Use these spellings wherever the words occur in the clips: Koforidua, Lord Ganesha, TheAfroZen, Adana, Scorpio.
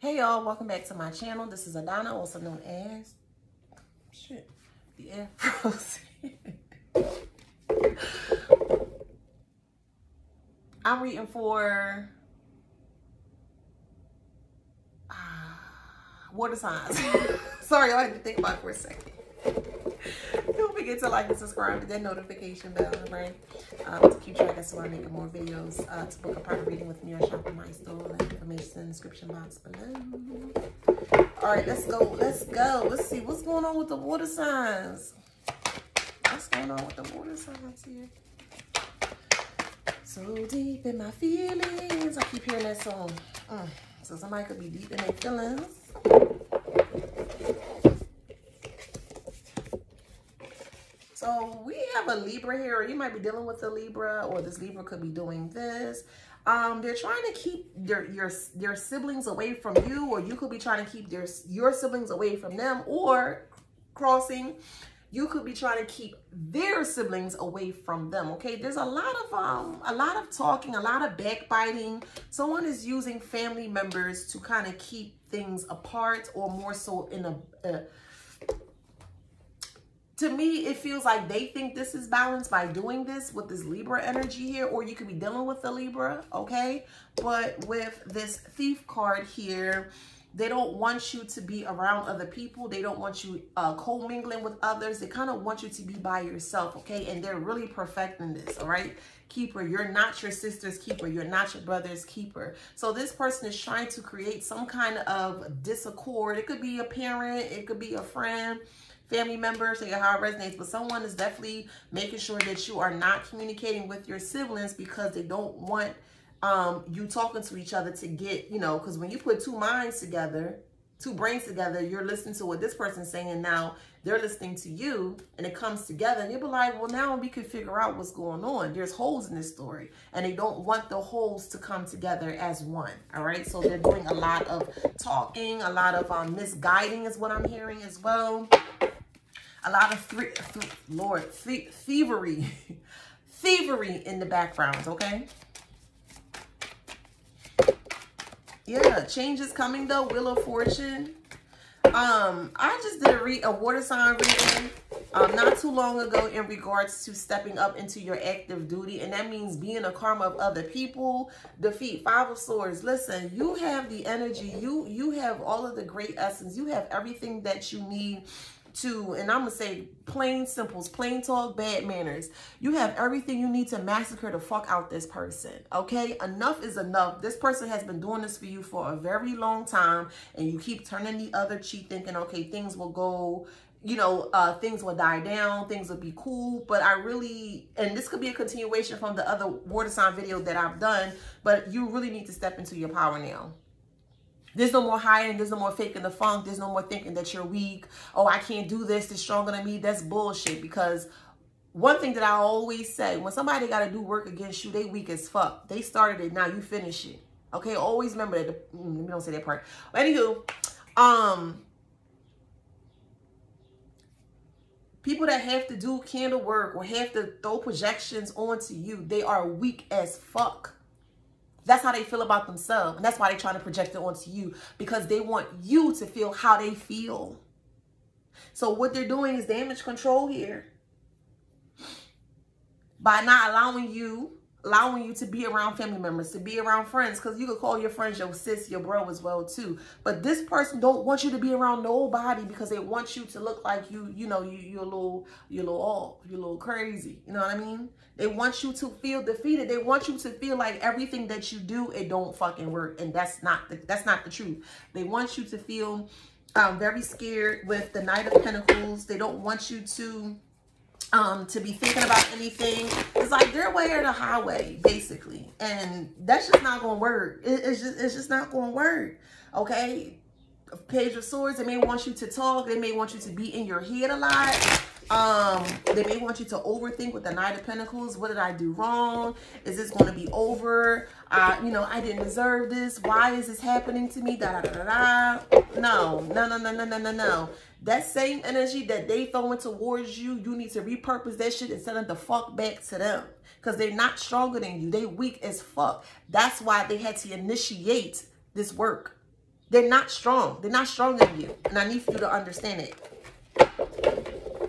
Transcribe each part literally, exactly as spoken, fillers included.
Hey y'all, welcome back to my channel. This is Adana, also known as shit, the TheAfrozen. I'm reading for uh, water signs. Sorry, I had to think about it for a second. Don't forget to like and subscribe, hit that notification bell, right? Um, to keep track of so I make more videos. Uh, to book a private reading with me or shop in my store, that information in the description box below. All right, let's go. Let's go. Let's see what's going on with the water signs. What's going on with the water signs here? So deep in my feelings. I keep hearing that song. Mm. So somebody could be deep in their feelings. So we have a Libra here, or you might be dealing with a Libra, or this Libra could be doing this. Um, they're trying to keep their your their siblings away from you, or you could be trying to keep their your siblings away from them, or crossing, you could be trying to keep their siblings away from them. Okay, there's a lot of um a lot of talking, a lot of backbiting. Someone is using family members to kind of keep things apart, or more so in a. a To me, it feels like they think this is balanced by doing this with this Libra energy here, or you could be dealing with the Libra, okay? But with this thief card here, they don't want you to be around other people. They don't want you uh, co-mingling with others. They kind of want you to be by yourself, okay? And they're really perfecting this, all right? Keeper, you're not your sister's keeper. You're not your brother's keeper. So this person is trying to create some kind of discord. It could be a parent. It could be a friend. Family members, so how it resonates, but someone is definitely making sure that you are not communicating with your siblings because they don't want um, you talking to each other to get, you know, because when you put two minds together, two brains together, you're listening to what this person's saying, now they're listening to you, and it comes together, and you'll be like, well, now we can figure out what's going on. There's holes in this story, and they don't want the holes to come together as one, all right? So they're doing a lot of talking, a lot of um, misguiding is what I'm hearing as well. A lot of th th Lord th thievery, thievery in the background. Okay. Yeah, change is coming though. Wheel of Fortune. Um, I just did a read a water sign reading um, not too long ago in regards to stepping up into your active duty, and that means being a karma of other people. Defeat, Five of Swords. Listen, you have the energy. You you have all of the great essence. You have everything that you need. To, and I'm going to say plain simples, plain talk, bad manners. You have everything you need to massacre the fuck out this person, okay? Enough is enough. This person has been doing this for you for a very long time, and you keep turning the other cheek thinking, okay, things will go, you know, uh, things will die down, things will be cool, but I really, and this could be a continuation from the other water sign video that I've done, but you really need to step into your power now. There's no more hiding. There's no more faking the funk. There's no more thinking that you're weak. Oh, I can't do this. They're stronger than me. That's bullshit. Because one thing that I always say, when somebody got to do work against you, they weak as fuck. They started it. Now you finish it. Okay? Always remember that. Let me don't say that part. But anywho, um, people that have to do candle work or have to throw projections onto you, they are weak as fuck. That's how they feel about themselves. And that's why they're trying to project it onto you, because they want you to feel how they feel. So what they're doing is damage control here. By not allowing you, allowing you to be around family members, to be around friends, because you could call your friends your sis, your bro as well too. But this person don't want you to be around nobody because they want you to look like you, you know, you, you're a little, you're a little off, you're a little crazy. You know what I mean? They want you to feel defeated. They want you to feel like everything that you do, it don't fucking work. And that's not the, that's not the truth. They want you to feel um, very scared with the Knight of Pentacles. They don't want you to um, to be thinking about anything. It's like their way or the highway, basically. And that's just not going to work. It, it's just, it's just not going to work. Okay. Page of Swords. They may want you to talk. They may want you to be in your head a lot. Um, they may want you to overthink with the Knight of Pentacles. What did I do wrong? Is this going to be over? Uh, you know, I didn't deserve this. Why is this happening to me? Da, da, da, da, da. No, no, no, no, no, no, no, no. That same energy that they throwing towards you, you need to repurpose that shit and send it the fuck back to them. Because they're not stronger than you. They weak as fuck. That's why they had to initiate this work. They're not strong. They're not stronger than you. And I need you to understand it.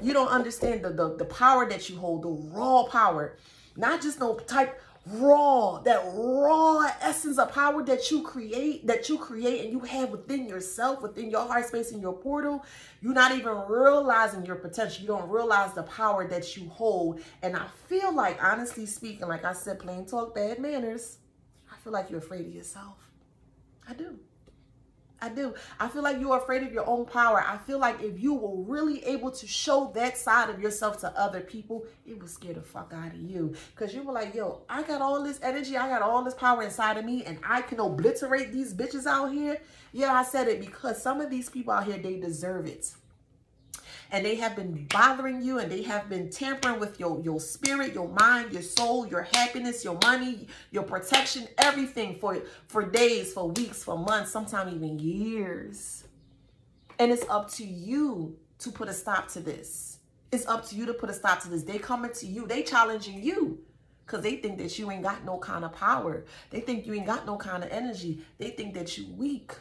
You don't understand the, the, the power that you hold, the raw power. Not just no type raw, that raw essence of power that you create, that you create and you have within yourself, within your heart space and your portal. You're not even realizing your potential. You don't realize the power that you hold. And I feel like, honestly speaking, like I said, plain talk, bad manners. I feel like you're afraid of yourself. I do. I do. I feel like you're afraid of your own power. I feel like if you were really able to show that side of yourself to other people, it would scare the fuck out of you. Because you were like, yo, I got all this energy. I got all this power inside of me. And I can obliterate these bitches out here. Yeah, I said it, because some of these people out here, they deserve it. And they have been bothering you, and they have been tampering with your, your spirit, your mind, your soul, your happiness, your money, your protection, everything for, for days, for weeks, for months, sometimes even years. And it's up to you to put a stop to this. It's up to you to put a stop to this. They coming to you. They challenging you because they think that you ain't got no kind of power. They think you ain't got no kind of energy. They think that you weak.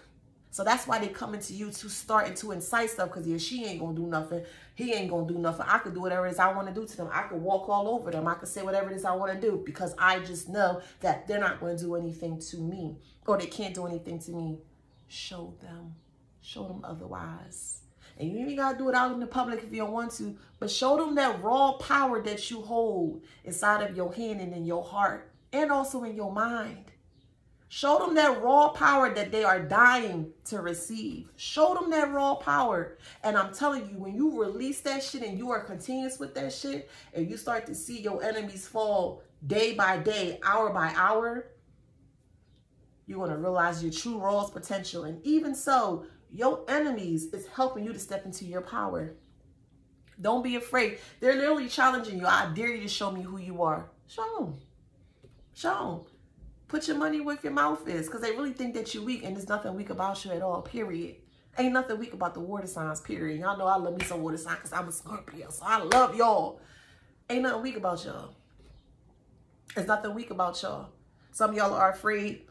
So that's why they coming to you to start and to incite stuff, because yeah, she ain't going to do nothing. He ain't going to do nothing. I could do whatever it is I want to do to them. I could walk all over them. I could say whatever it is I want to do, because I just know that they're not going to do anything to me, or they can't do anything to me. Show them. Show them otherwise. And you even got to do it out in the public if you don't want to, but show them that raw power that you hold inside of your hand and in your heart and also in your mind. Show them that raw power that they are dying to receive. Show them that raw power. And I'm telling you, when you release that shit and you are continuous with that shit, and you start to see your enemies fall day by day, hour by hour, you're going to realize your true raw potential. And even so, your enemies is helping you to step into your power. Don't be afraid. They're literally challenging you. I dare you to show me who you are. Show them. Show them. Put your money where your mouth is, because they really think that you're weak, and there's nothing weak about you at all, period. Ain't nothing weak about the water signs, period. Y'all know I love me some water signs because I'm a Scorpio, so I love y'all. Ain't nothing weak about y'all. There's nothing weak about y'all. Some of y'all are afraid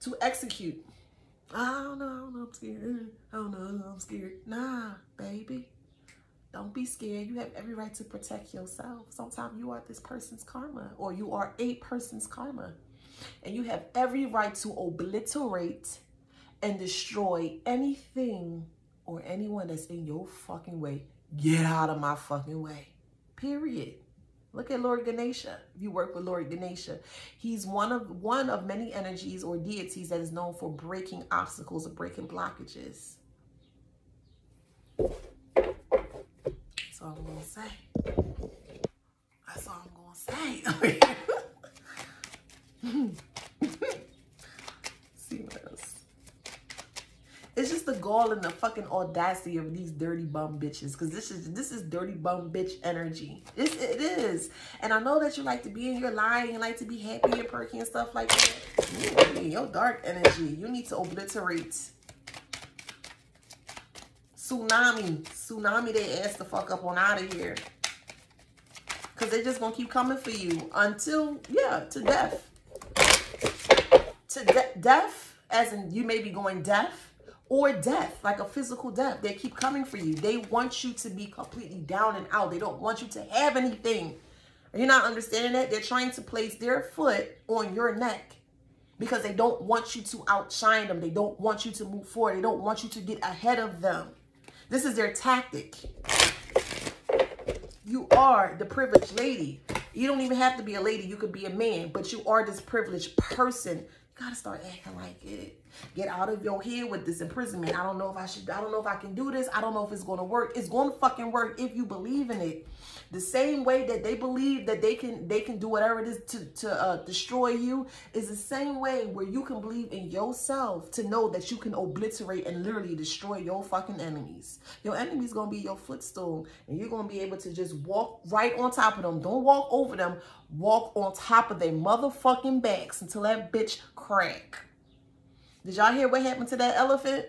to execute. I don't know, I don't know, I'm scared. I don't know, I'm scared. Nah, baby. Don't be scared. You have every right to protect yourself. Sometimes you are this person's karma, or you are a person's karma. And you have every right to obliterate and destroy anything or anyone that's in your fucking way. Get out of my fucking way. Period. Look at Lord Ganesha. If you work with Lord Ganesha, he's one of one of many energies or deities that is known for breaking obstacles or breaking blockages. That's all I'm going to say. That's all I'm going to say. See what else? It's just the gall and the fucking audacity of these dirty bum bitches, because this is this is dirty bum bitch energy. It's, it is. And I know that you like to be in your line, you like to be happy and perky and stuff like that. Ooh, your dark energy, you need to obliterate. Tsunami, tsunami, they ass the fuck up on out of here, because they're just gonna keep coming for you until, yeah, to death. To de death, as in you may be going deaf, or death, like a physical death. They keep coming for you. They want you to be completely down and out. They don't want you to have anything. Are you not understanding that? They're trying to place their foot on your neck because they don't want you to outshine them. They don't want you to move forward. They don't want you to get ahead of them. This is their tactic. You are the privileged lady. You don't even have to be a lady. You could be a man, but you are this privileged person. Gotta start acting like it. Get out of your head with this imprisonment. I don't know if I should, I don't know if I can do this. I don't know if it's gonna work. It's gonna fucking work if you believe in it. The same way that they believe that they can they can do whatever it is to, to uh, destroy you is the same way where you can believe in yourself to know that you can obliterate and literally destroy your fucking enemies. Your enemies gonna be your footstool, and you're gonna be able to just walk right on top of them. Don't walk over them. Walk on top of their motherfucking backs until that bitch crack. Did y'all hear what happened to that elephant?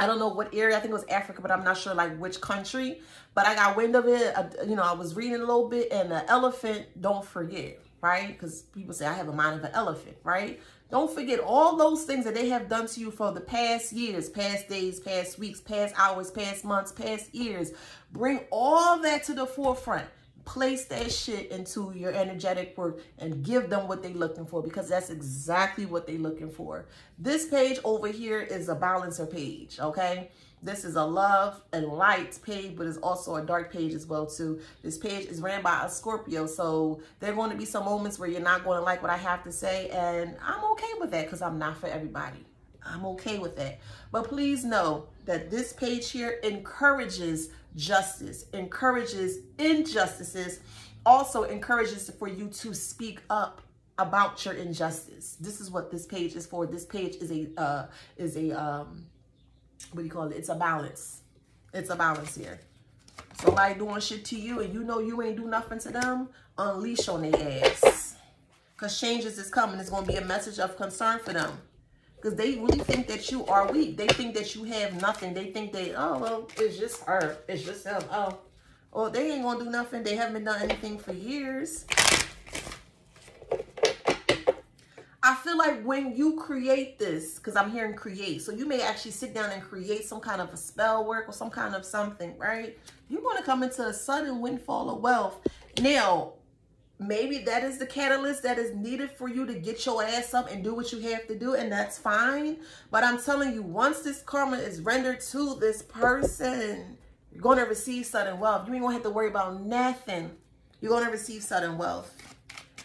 I don't know what area. I think it was Africa, but I'm not sure like which country. But I got wind of it. I, you know, I was reading a little bit, and the elephant, don't forget, right? Because people say I have a mind of an elephant, right? Don't forget all those things that they have done to you for the past years, past days, past weeks, past hours, past months, past years. Bring all that to the forefront. Place that shit into your energetic work and give them what they're looking for, because that's exactly what they're looking for. This page over here is a balancer page, okay? This is a love and light page, but it's also a dark page as well too. This page is ran by a Scorpio, so there are going to be some moments where you're not going to like what I have to say, and I'm okay with that because I'm not for everybody. I'm okay with that. But please know that this page here encourages justice, encourages injustices, also encourages for you to speak up about your injustice. This is what this page is for. This page is a, uh, is a, um, what do you call it? It's a balance. It's a balance here. Somebody doing shit to you and you know you ain't do nothing to them, unleash on their ass. Because changes is coming. It's going to be a message of concern for them. Because they really think that you are weak. They think that you have nothing. They think they, oh, well, it's just her. It's just them. Oh, well, they ain't going to do nothing. They haven't done anything for years. I feel like when you create this, because I'm hearing create, so you may actually sit down and create some kind of a spell work or some kind of something, right? You're going to come into a sudden windfall of wealth. Now, maybe that is the catalyst that is needed for you to get your ass up and do what you have to do, and that's fine. But I'm telling you, once this karma is rendered to this person, you're going to receive sudden wealth. You ain't going to have to worry about nothing. You're going to receive sudden wealth.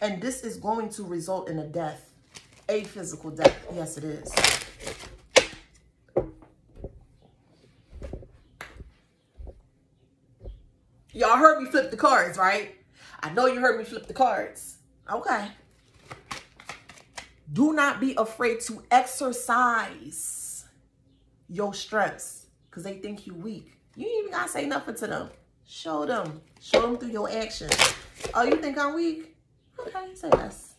And this is going to result in a death. A physical death. Yes, it is. Y'all heard me flip the cards, right? I know you heard me flip the cards. Okay. Do not be afraid to exercise your strengths because they think you're weak. You ain't even gotta say nothing to them. Show them. Show them through your actions. Oh, you think I'm weak? Okay, say less.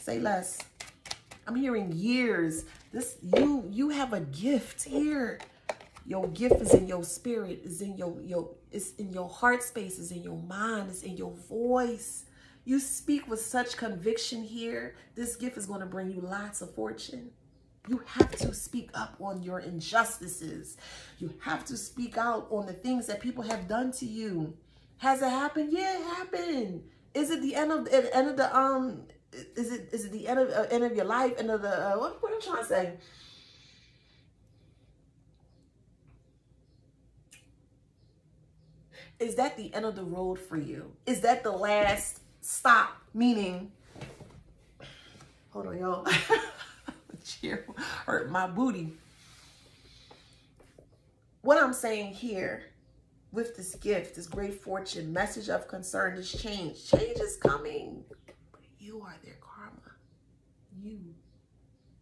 Say less. I'm hearing years. This you you have a gift here. Your gift is in your spirit, is in your your it's in your heart space, is in your mind, it's in your voice. You speak with such conviction here. This gift is going to bring you lots of fortune. You have to speak up on your injustices. You have to speak out on the things that people have done to you. Has it happened? Yeah, it happened. Is it the end of the end of the um Is it is it the end of uh, end of your life? End of the uh, what, what am I trying to say? Is that the end of the road for you? Is that the last stop? Meaning, hold on, y'all. Cheer hurt my booty. What I'm saying here with this gift, this great fortune, message of concern, this change, change is coming. You are their karma. You.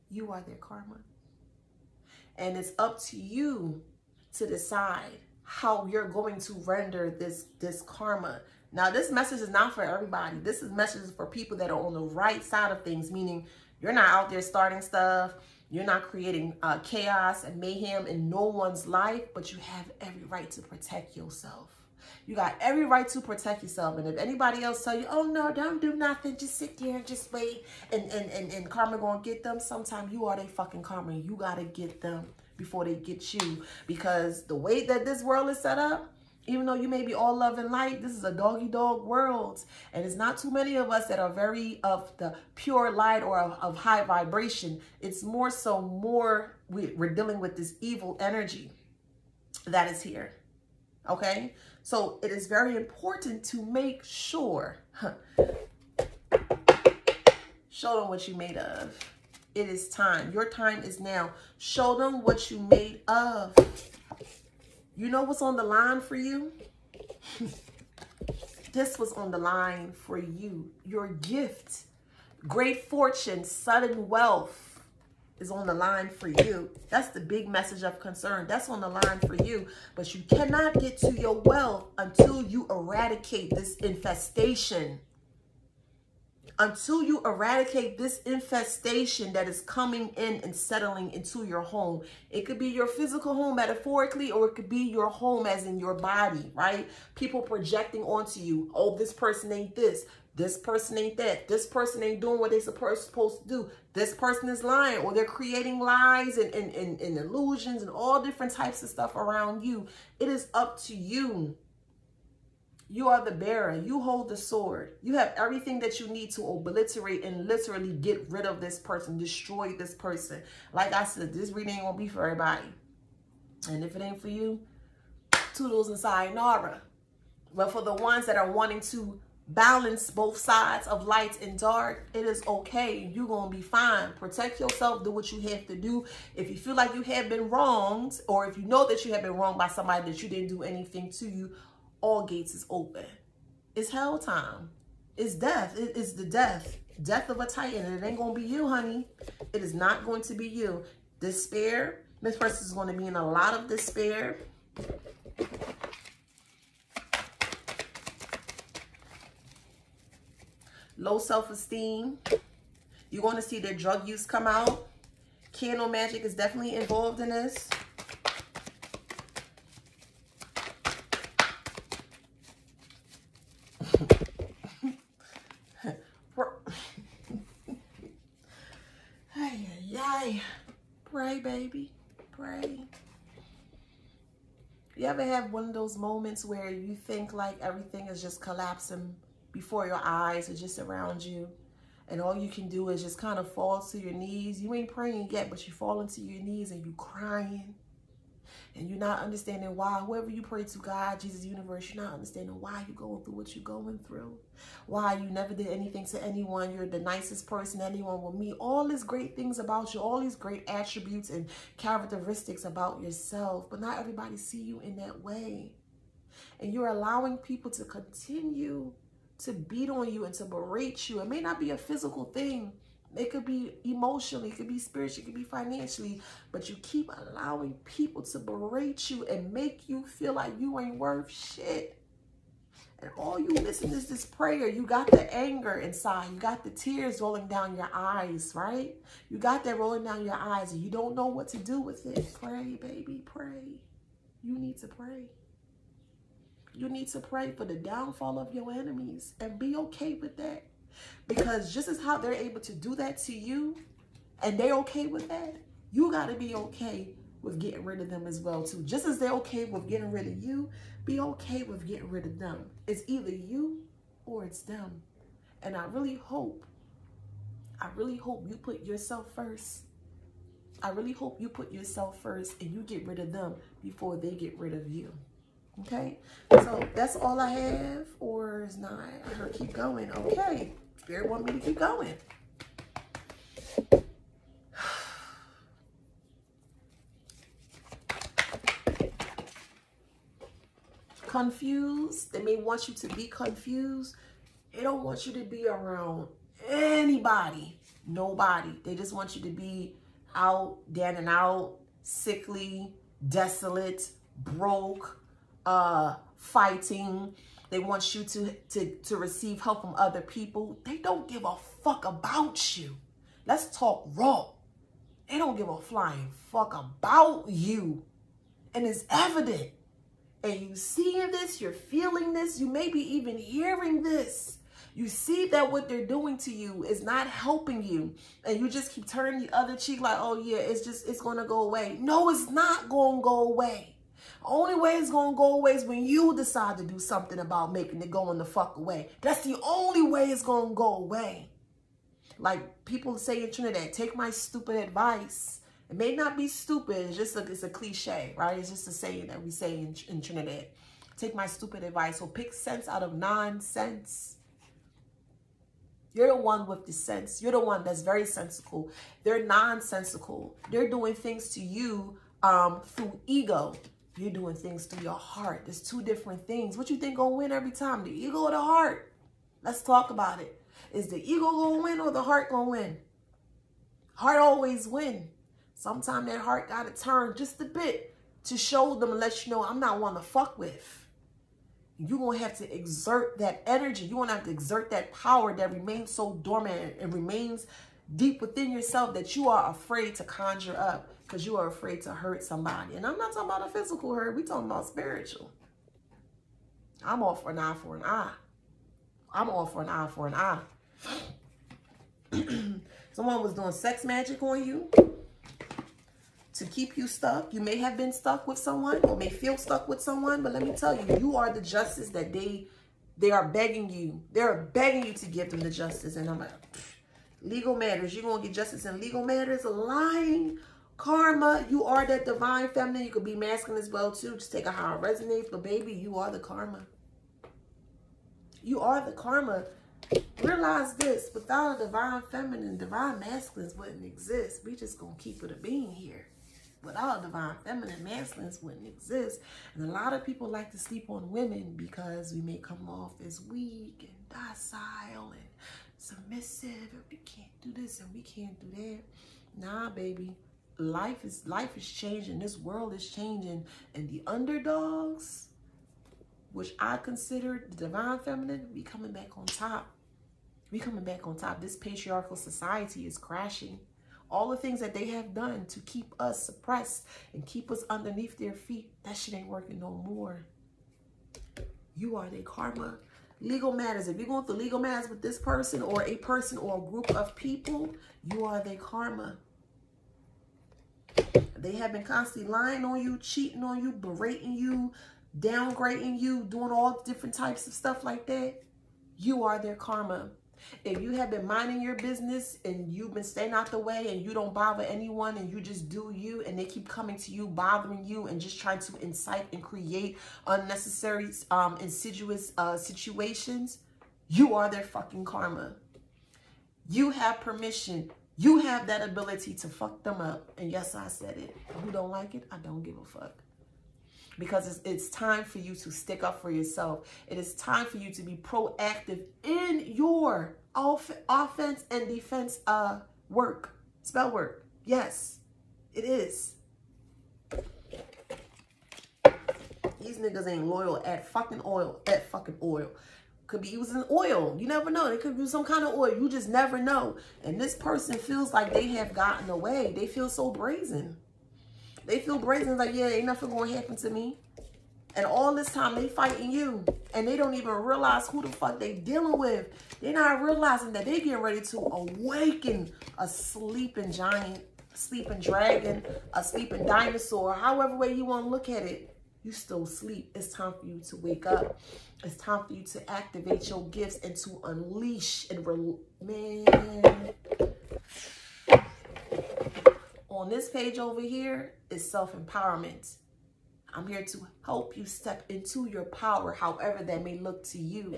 You are their karma. And it's up to you to decide how you're going to render this, this karma. Now, this message is not for everybody. This is messages for people that are on the right side of things, meaning you're not out there starting stuff. You're not creating uh, chaos and mayhem in no one's life, but you have every right to protect yourself. You got every right to protect yourself. And if anybody else tell you, oh, no, don't do nothing. Just sit there and just wait. And, and, and, and karma going to get them. Sometimes you are their fucking karma. You got to get them before they get you. Because the way that this world is set up, even though you may be all love and light, this is a doggy dog world. And it's not too many of us that are very of the pure light or of, of high vibration. It's more so more we, we're dealing with this evil energy that is here. Okay? So it is very important to make sure, huh, show them what you made of. It is time. Your time is now. Show them what you made of. You know what's on the line for you? This was on the line for you. Your gift, great fortune, sudden wealth is on the line for you. That's the big message of concern. That's on the line for you. But you cannot get to your wealth until you eradicate this infestation until you eradicate this infestation that is coming in and settling into your home. It could be your physical home metaphorically, or it could be your home as in your body, right? People projecting onto you, oh, this person ain't this, this person ain't that, this person ain't doing what they're supposed to do, this person is lying, or they're creating lies and, and, and, and illusions and all different types of stuff around you. It is up to you. You are the bearer. You hold the sword. You have everything that you need to obliterate and literally get rid of this person, destroy this person. Like I said, this reading ain't gonna be for everybody. And if it ain't for you, toodles and sayonara. But for the ones that are wanting to balance both sides of light and dark, it is okay. You're gonna be fine. Protect yourself, do what you have to do. If you feel like you have been wronged, or if you know that you have been wronged by somebody that you didn't do anything to you, all gates is open. It's hell time. It's death. It is the death. Death of a titan. And it ain't going to be you, honey. It is not going to be you. Despair. This person is going to be in a lot of despair. Low self-esteem. You're going to see their drug use come out. Candle magic is definitely involved in this. Pray, baby. Pray. You ever have one of those moments where you think like everything is just collapsing before your eyes or just around you, and all you can do is just kind of fall to your knees? You ain't praying yet, but you fall into your knees and you crying, and you're not understanding why. Whoever you pray to, God, Jesus, universe, you're not understanding why you're going through what you're going through. Why you never did anything to anyone. You're the nicest person anyone will meet. All these great things about you. All these great attributes and characteristics about yourself. But not everybody see you in that way. And you're allowing people to continue to beat on you and to berate you. It may not be a physical thing. It could be emotionally, it could be spiritually, it could be financially, but you keep allowing people to berate you and make you feel like you ain't worth shit. And all you missing is this prayer. You got the anger inside. You got the tears rolling down your eyes, right? You got that rolling down your eyes and you don't know what to do with it. Pray, baby, pray. You need to pray. You need to pray for the downfall of your enemies and be okay with that. Because just as how they're able to do that to you and they're okay with that, you got to be okay with getting rid of them as well too. Just as they're okay with getting rid of you, be okay with getting rid of them. It's either you or it's them. And I really hope, I really hope you put yourself first. I really hope you put yourself first and you get rid of them before they get rid of you. Okay, so that's all I have, or is not? I heard keep going. Okay, Spirit want me to keep going. Confused. They may want you to be confused. They don't want you to be around anybody, nobody. They just want you to be out, down and out, sickly, desolate, broke. Uh, fighting. They want you to, to, to receive help from other people. They don't give a fuck about you. Let's talk raw. They don't give a flying fuck about you. And it's evident. And you seeing this, you're feeling this, you may be even hearing this. You see that what they're doing to you is not helping you. And you just keep turning the other cheek like, oh yeah, it's just, it's going to go away. No, it's not going to go away. Only way it's going to go away is when you decide to do something about making it going the fuck away. That's the only way it's going to go away. Like people say in Trinidad, take my stupid advice. It may not be stupid. It's just a, it's a cliche, right? It's just a saying that we say in, in Trinidad. Take my stupid advice. So pick sense out of nonsense. You're the one with the sense. You're the one that's very sensical. They're nonsensical. They're doing things to you um, through ego. You're doing things through your heart. There's two different things. What you think gonna win every time? The ego or the heart? Let's talk about it. Is the ego gonna win or the heart gonna win? Heart always win. Sometimes that heart gotta turn just a bit to show them and let you know I'm not one to fuck with. you're going to have to exert that energy. You're going to have to exert that power that remains so dormant and remains deep within yourself that you are afraid to conjure up because you are afraid to hurt somebody. And I'm not talking about a physical hurt. We're talking about spiritual. I'm all for an eye for an eye. I'm all for an eye for an eye. Someone was doing sex magic on you to keep you stuck. You may have been stuck with someone or may feel stuck with someone, but let me tell you, you are the justice that they they are begging you. They're begging you to give them the justice. And I'm like, legal matters. You're going to get justice in legal matters. Lying, karma. You are that divine feminine. You could be masculine as well too. Just take a higher resonance. But baby, you are the karma. You are the karma. Realize this, without a divine feminine, divine masculines wouldn't exist. We just gonna keep it a being here. Without a divine feminine, masculines wouldn't exist. And a lot of people like to sleep on women because we may come off as weak and docile and submissive, and we can't do this and we can't do that. Nah, baby, life is life is changing. This world is changing, and the underdogs, which I consider the divine feminine, we coming back on top. We coming back on top. This patriarchal society is crashing. All the things that they have done to keep us suppressed and keep us underneath their feet, that shit ain't working no more. You are their karma. Legal matters. If you're going through legal matters with this person or a person or a group of people, you are their karma. They have been constantly lying on you, cheating on you, berating you, downgrading you, doing all different types of stuff like that. You are their karma. If you have been minding your business and you've been staying out the way and you don't bother anyone and you just do you, and they keep coming to you, bothering you and just trying to incite and create unnecessary, um, insidious uh, situations, you are their fucking karma. You have permission. You have that ability to fuck them up. And yes, I said it. Who don't like it? I don't give a fuck. Because it's, it's time for you to stick up for yourself. It is time for you to be proactive in your off offense and defense uh, work. Spell work. Yes, it is. These niggas ain't loyal at fucking oil. At fucking oil. Could be using oil. You never know. They could use some kind of oil. You just never know. And this person feels like they have gotten away. They feel so brazen. They feel brazen, like, yeah, ain't nothing gonna happen to me. And all this time, they fighting you. And they don't even realize who the fuck they dealing with. They're not realizing that they getting ready to awaken a sleeping giant, a sleeping dragon, a sleeping dinosaur. However way you want to look at it, you still sleep. It's time for you to wake up. It's time for you to activate your gifts and to unleash and rel- man... On this page over here is self-empowerment. I'm here to help you step into your power, however that may look to you.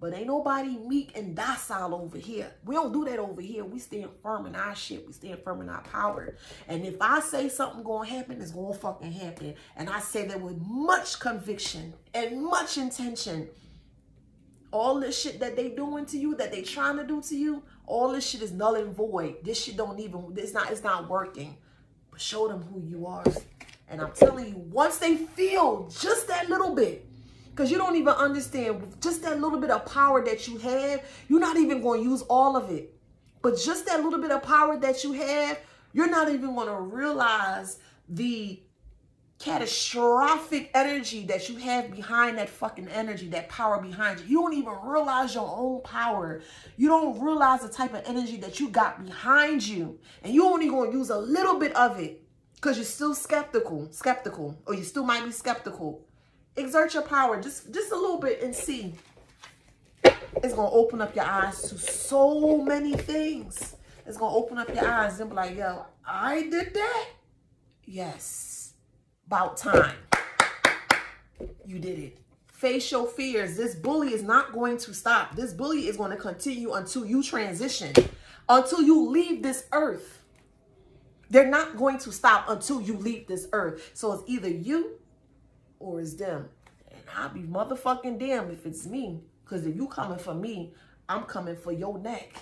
But ain't nobody meek and docile over here. We don't do that over here. We stand firm in our shit. We stand firm in our power. And if I say something gonna happen, it's gonna fucking happen. And I say that with much conviction and much intention. All this shit that they doing to you, that they trying to do to you, all this shit is null and void. This shit don't even, it's not, it's not working. But show them who you are. And I'm telling you, once they feel just that little bit, because you don't even understand, just that little bit of power that you have, you're not even going to use all of it. But just that little bit of power that you have, you're not even going to realize the catastrophic energy that you have behind that fucking energy, that power behind you. You don't even realize your own power. You don't realize the type of energy that you got behind you. And you only going to use a little bit of it because you're still skeptical, skeptical, or you still might be skeptical. Exert your power just, just a little bit and see. It's going to open up your eyes to so many things. It's going to open up your eyes and be like, yo, I did that? Yes. About time. You did it. Face your fears. This bully is not going to stop. This bully is going to continue until you transition, until you leave this earth. They're not going to stop until you leave this earth. So it's either you or it's them. And I'll be motherfucking damned if it's me. Because if you coming for me, I'm coming for your neck.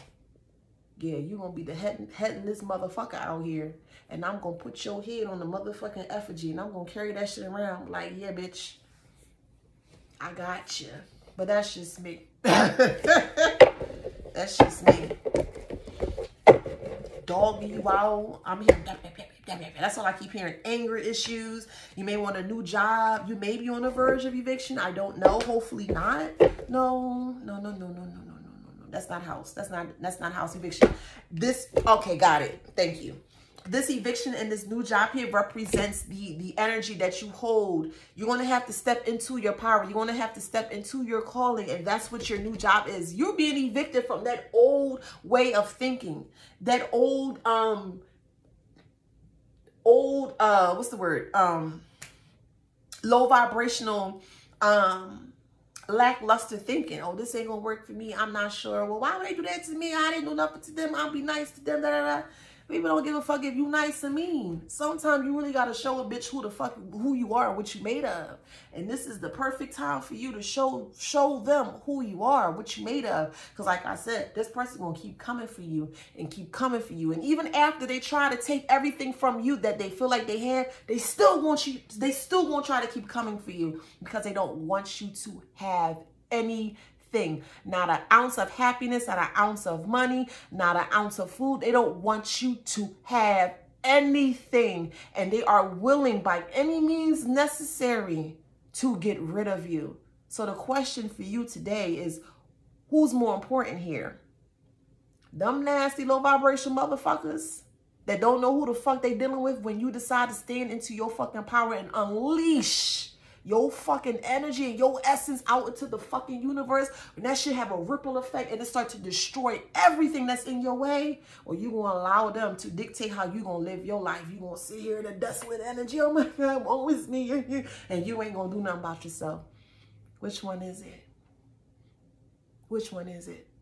Yeah, you're going to be the head, headless motherfucker out here. And I'm going to put your head on the motherfucking effigy. And I'm going to carry that shit around. Like, yeah, bitch. I got you. But that's just me. That's just me. Doggy, wow. I'm here. That's all I keep hearing. Anger issues. You may want a new job. You may be on the verge of eviction. I don't know. Hopefully not. No, no, no, no, no, no, no, no, no. That's not house. That's not, that's not house eviction. This, okay, got it. Thank you. This eviction and this new job here represents the, the energy that you hold. You're going to have to step into your power. You're going to have to step into your calling. And that's what your new job is. You're being evicted from that old way of thinking. That old, um, old, uh, what's the word? Um, low vibrational, um, lackluster thinking. Oh, this ain't going to work for me. I'm not sure. Well, why would they do that to me? I didn't do nothing to them. I'll be nice to them. Da, da, da. People don't give a fuck if you nice and mean. Sometimes you really got to show a bitch who the fuck, who you are and what you made of. And this is the perfect time for you to show show them who you are, what you made of. Because like I said, this person's going to keep coming for you and keep coming for you. And even after they try to take everything from you that they feel like they have, they still want you, they still won't try to keep coming for you because they don't want you to have any thing. Not an ounce of happiness, not an ounce of money, not an ounce of food. They don't want you to have anything, and they are willing by any means necessary to get rid of you. So the question for you today is, who's more important here? Them nasty low vibration motherfuckers that don't know who the fuck they dealing with when you decide to stand into your fucking power and unleash your fucking energy and your essence out into the fucking universe, and that should have a ripple effect and it start to destroy everything that's in your way? Or you gonna allow them to dictate how you gonna live your life? You gonna sit here in a desolate energy, oh my God, I'm always me, and you ain't gonna do nothing about yourself. Which one is it? Which one is it?